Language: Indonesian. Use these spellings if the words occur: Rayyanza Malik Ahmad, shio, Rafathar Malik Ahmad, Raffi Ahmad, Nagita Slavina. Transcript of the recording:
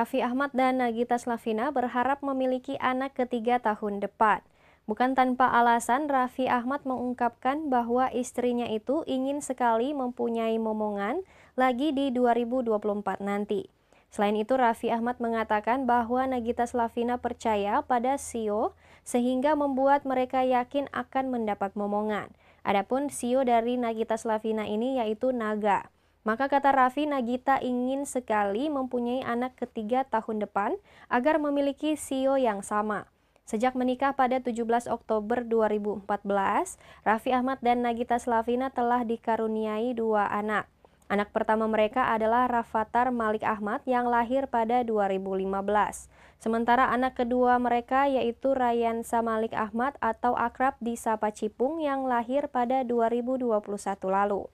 Raffi Ahmad dan Nagita Slavina berharap memiliki anak ketiga tahun depan. Bukan tanpa alasan, Raffi Ahmad mengungkapkan bahwa istrinya itu ingin sekali mempunyai momongan lagi di 2024 nanti. Selain itu, Raffi Ahmad mengatakan bahwa Nagita Slavina percaya pada Sio sehingga membuat mereka yakin akan mendapat momongan. Adapun Sio dari Nagita Slavina ini yaitu Naga. Maka kata Raffi, Nagita ingin sekali mempunyai anak ketiga tahun depan agar memiliki Sio yang sama. Sejak menikah pada 17 Oktober 2014, Raffi Ahmad dan Nagita Slavina telah dikaruniai dua anak. Anak pertama mereka adalah Rafathar Malik Ahmad yang lahir pada 2015. Sementara anak kedua mereka yaitu Rayyanza Malik Ahmad atau akrab disapa Cipung yang lahir pada 2021 lalu.